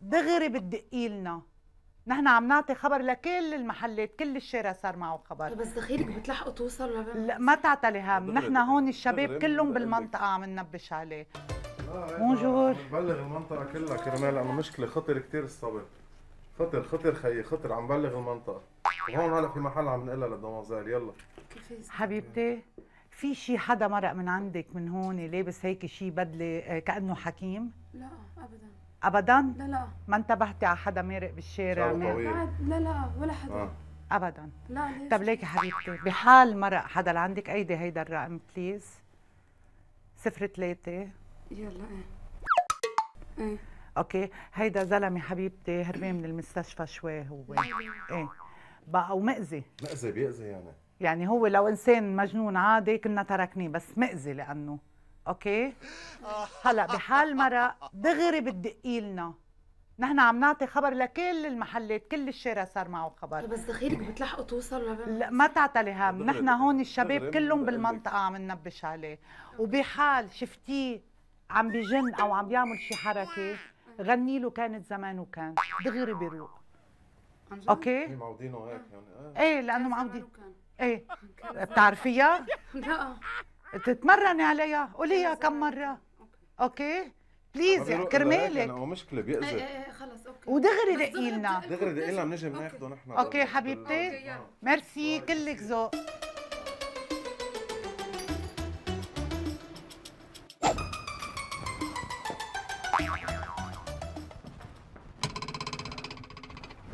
دغري بتدقي لنا، نحن عم نعطي خبر لكل المحلات، كل الشارع صار معه خبر. بس دغريك بتلحقوا توصلوا لا ما تعتلي هم، نحن هون الشباب كلهم بالمنطقه عم ننبش عليه. بونجور. ببلغ المنطقه كلها كرمال لانه مشكله خطر كثير الصبح. خطر خيي خطر، عم بلغ المنطقه. وهون هلا في محل عم نقلها للدمازال يلا. حبيبتي في شي حدا مرق من عندك من هون لابس هيك شي بدله كانه حكيم؟ لا ابدا. ابدا؟ لا لا. ما انتبهتي على حدا مارق بالشارع؟ لا لا ولا حدا. ابدا. لا ليش؟ طب ليك حبيبتي بحال مرق حدا لعندك ايدي هيدا الرقم بليز. 03 يلا ايه اوكي. هيدا زلمه حبيبتي هربان من المستشفى شوي هو ايه بقى ومأذي. مأذي بيأذي يعني هو لو انسان مجنون عادي كنا تركناه، بس مأذي لانه اوكي. هلا بحال مرق دغري بتدقي لنا، نحن عم نعطي خبر لكل المحلات، كل الشارع صار معه خبر. بس دخيلك بتلحقوا توصلوا لا ما تعتلي هم، نحن هون الشباب كلهم بالمنطقه عم ننبش عليه. وبحال شفتيه عم بيجن او عم بيعمل شي حركه غني له كانت زمان وكان، دغري بيروق اوكي. معودينه هيك يعني ايه لانه معودين ايه. بتعرفيها؟ لا تتمرني عليها، قوليها كم مرة اوكي؟ بليز كرمالك. هو مشكلة بيأذي. ايه خلص اوكي. ودغري دقيلنا بنجي بناخده نحن. اوكي حبيبتي ميرسي كلك ذوق.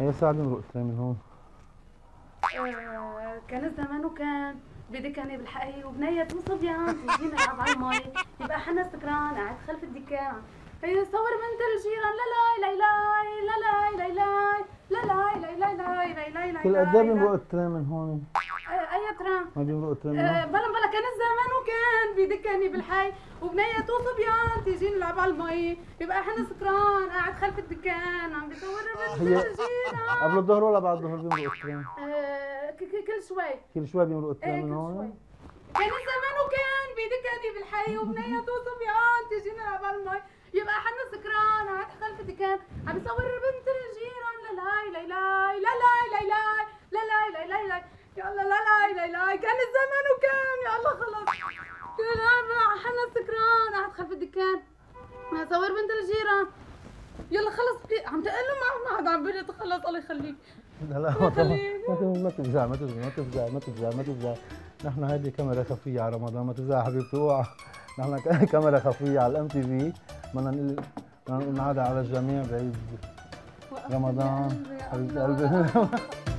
ايه ساعة بنروح اسلام من هون. كان زمان وكان بدكاني بالحقي وبنية وصبيان بيجينا نلعب على المي، يبقى حنا سكران قاعد خلف الدكان، يصور منتر الجيران لاي لاي لاي لاي لاي لاي لاي لاي لاي لاي لاي لاي. كل قد ايه بيمرق الترام من هون؟ اي ترام؟ ما بيمرق الترام من هون؟ بلا كان زمان وكان بدكاني بالحي وبنية وصبيان تيجينا نلعب على المي، يبقى حنا سكران قاعد خلف الدكان عم بيصور منتر الجيران. قبل الظهر ولا بعد الظهر بيمرق الترام؟ كل شوي بيمرقوا الترام من هون. كان زمان وكان بدكاني بالحي وبنية وصبيان تيجينا نلعب على المي، يبقى حنا سكران قاعد خلف الدكان عم يصور بنت الجيران لالاي لاي لاي لالاي لاي لاي لالاي لاي لاي يا الله لالاي لاي لاي. كان الزمان وكان يا الله خلص حنا سكران قاعد خلف الدكان عم يصور بنت الجيران. يلا خلص عم تقول له ما عاد عم بيقول خلص الله يخليك. لا لا ما تفزع. نحن هذه كاميرا خفيه على رمضان، ما تفزع حبيبتي اوعى. نحن كاميرا خفيه على الام تي في، بدنا نقول على الجميع بعيد رمضان حبيبتي قلبي.